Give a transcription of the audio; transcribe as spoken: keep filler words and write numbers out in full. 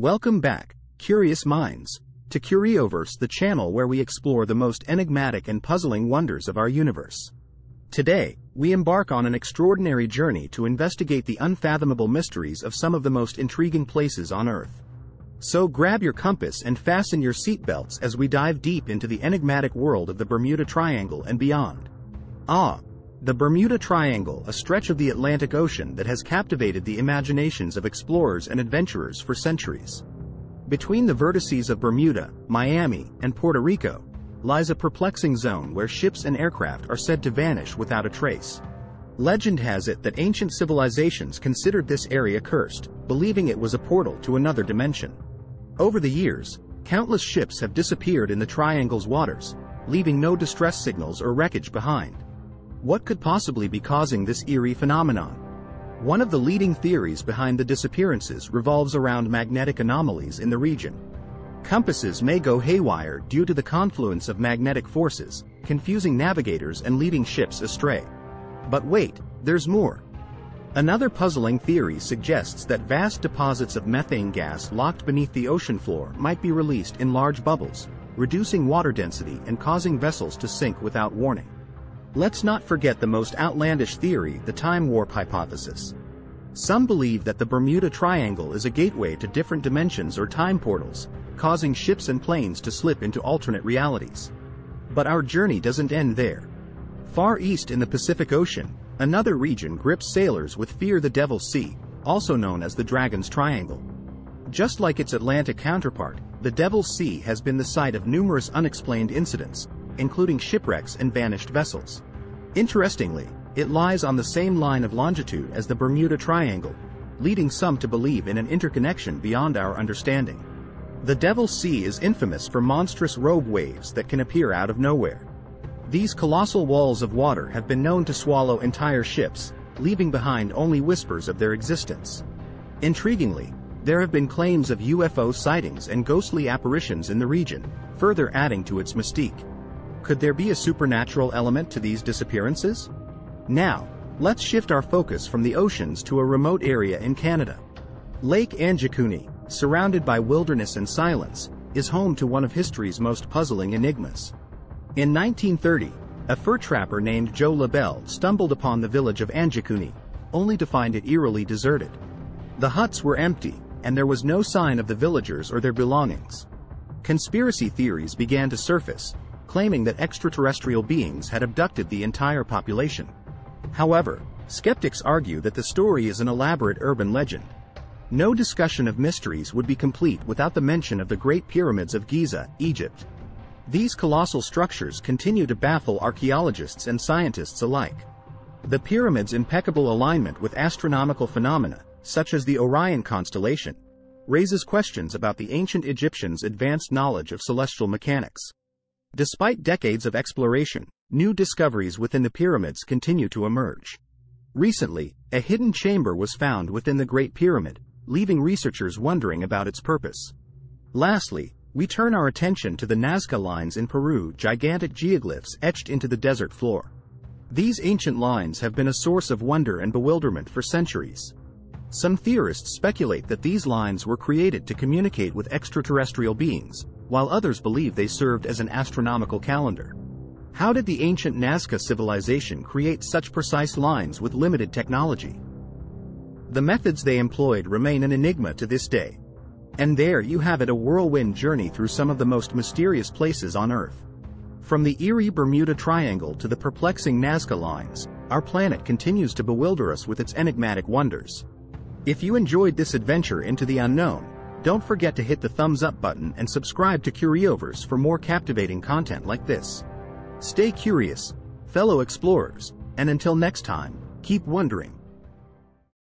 Welcome back, curious minds, to Curioverse, the channel where we explore the most enigmatic and puzzling wonders of our universe. Today, we embark on an extraordinary journey to investigate the unfathomable mysteries of some of the most intriguing places on Earth. So grab your compass and fasten your seatbelts as we dive deep into the enigmatic world of the Bermuda Triangle and beyond. Ah, the Bermuda Triangle, a stretch of the Atlantic Ocean that has captivated the imaginations of explorers and adventurers for centuries. Between the vertices of Bermuda, Miami, and Puerto Rico, lies a perplexing zone where ships and aircraft are said to vanish without a trace. Legend has it that ancient civilizations considered this area cursed, believing it was a portal to another dimension. Over the years, countless ships have disappeared in the triangle's waters, leaving no distress signals or wreckage behind. What could possibly be causing this eerie phenomenon? One of the leading theories behind the disappearances revolves around magnetic anomalies in the region. Compasses may go haywire due to the confluence of magnetic forces, confusing navigators and leading ships astray. But wait, there's more. Another puzzling theory suggests that vast deposits of methane gas locked beneath the ocean floor might be released in large bubbles, reducing water density and causing vessels to sink without warning. Let's not forget the most outlandish theory, the time warp hypothesis. Some believe that the Bermuda Triangle is a gateway to different dimensions or time portals, causing ships and planes to slip into alternate realities. But our journey doesn't end there. Far east in the Pacific Ocean, another region grips sailors with fear, the Devil's Sea, also known as the Dragon's Triangle. Just like its Atlantic counterpart, the Devil's Sea has been the site of numerous unexplained incidents, including shipwrecks and vanished vessels. Interestingly, it lies on the same line of longitude as the Bermuda Triangle, leading some to believe in an interconnection beyond our understanding. The Devil's Sea is infamous for monstrous rogue waves that can appear out of nowhere. These colossal walls of water have been known to swallow entire ships, leaving behind only whispers of their existence. Intriguingly, there have been claims of U F O sightings and ghostly apparitions in the region, further adding to its mystique. Could there be a supernatural element to these disappearances? Now, let's shift our focus from the oceans to a remote area in Canada. Lake Anjikuni, surrounded by wilderness and silence, is home to one of history's most puzzling enigmas. In nineteen thirty, a fur trapper named Joe LaBelle stumbled upon the village of Anjikuni, only to find it eerily deserted. The huts were empty, and there was no sign of the villagers or their belongings. Conspiracy theories began to surface, claiming that extraterrestrial beings had abducted the entire population. However, skeptics argue that the story is an elaborate urban legend. No discussion of mysteries would be complete without the mention of the Great Pyramids of Giza, Egypt. These colossal structures continue to baffle archaeologists and scientists alike. The pyramids' impeccable alignment with astronomical phenomena, such as the Orion constellation, raises questions about the ancient Egyptians' advanced knowledge of celestial mechanics. Despite decades of exploration, new discoveries within the pyramids continue to emerge. Recently, a hidden chamber was found within the Great Pyramid, leaving researchers wondering about its purpose. Lastly, we turn our attention to the Nazca Lines in Peru, gigantic geoglyphs etched into the desert floor. These ancient lines have been a source of wonder and bewilderment for centuries. Some theorists speculate that these lines were created to communicate with extraterrestrial beings, while others believe they served as an astronomical calendar. How did the ancient Nazca civilization create such precise lines with limited technology? The methods they employed remain an enigma to this day. And there you have it, a whirlwind journey through some of the most mysterious places on Earth. From the eerie Bermuda Triangle to the perplexing Nazca Lines, our planet continues to bewilder us with its enigmatic wonders. If you enjoyed this adventure into the unknown, don't forget to hit the thumbs up button and subscribe to Curioverse for more captivating content like this. Stay curious, fellow explorers, and until next time, keep wondering.